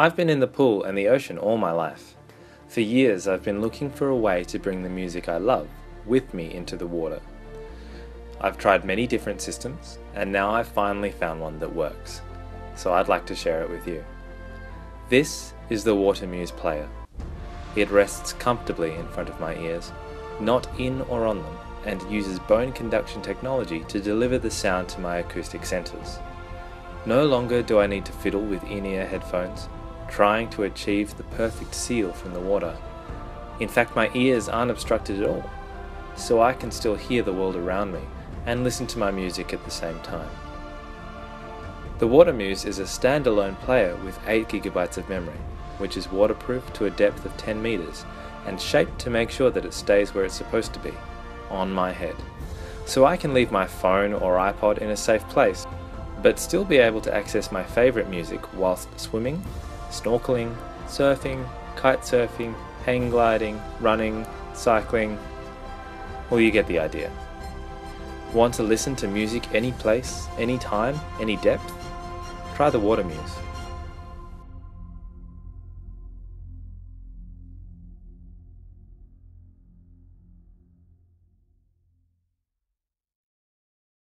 I've been in the pool and the ocean all my life. For years I've been looking for a way to bring the music I love with me into the water. I've tried many different systems, and now I've finally found one that works. So I'd like to share it with you. This is the Watermuse player. It rests comfortably in front of my ears, not in or on them, and uses bone conduction technology to deliver the sound to my acoustic centers. No longer do I need to fiddle with in-ear headphones, trying to achieve the perfect seal from the water. In fact, my ears aren't obstructed at all, so I can still hear the world around me and listen to my music at the same time. The Watermuse is a standalone player with 8 GB of memory, which is waterproof to a depth of 10 meters and shaped to make sure that it stays where it's supposed to be, on my head. So I can leave my phone or iPod in a safe place, but still be able to access my favorite music whilst swimming, snorkeling, surfing, kite surfing, hang gliding, running, cycling. Well, you get the idea. Want to listen to music any place, any time, any depth? Try the Watermuse.